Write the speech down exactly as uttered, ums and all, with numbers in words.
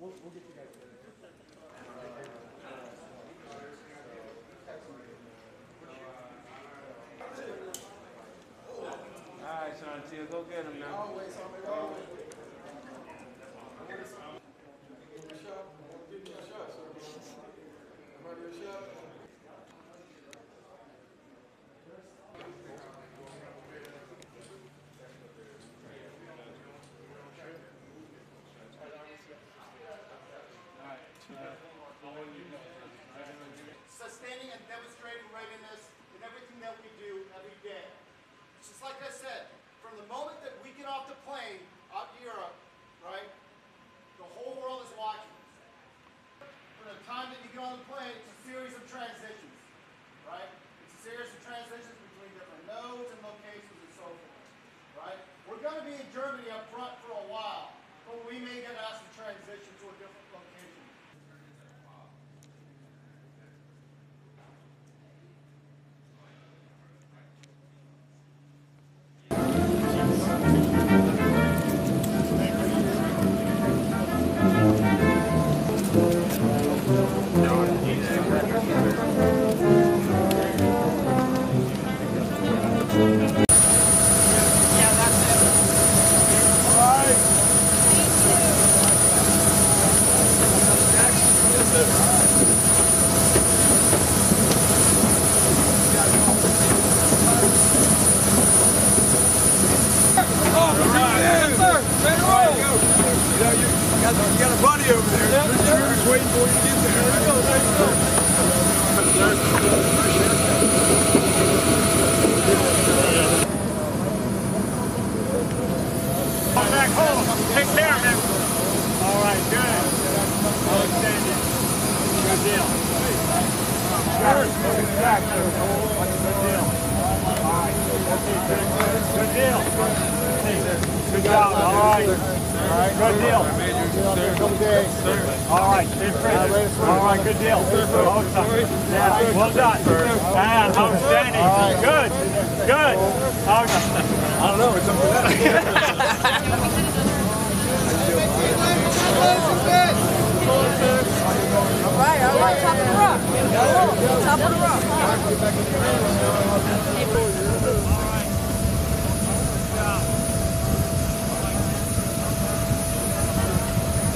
we'll, we'll get you guys there. All right, Shantia, go get him now. Always, homie, always. Give me a shot. Give me a shot, sir. Everybody a shot. Sustaining and demonstrating readiness in everything that we do every day. Just like I said, from the moment that we get off the plane out to Europe, right, the whole world is watching us. From the time that you get on the plane, it's a series of transitions, right? It's a series of transitions between different nodes and locations and so forth, right? We're going to be in Germany up front for a while, but we may get asked to transition to a different location. Top of the rock. Top of the rock.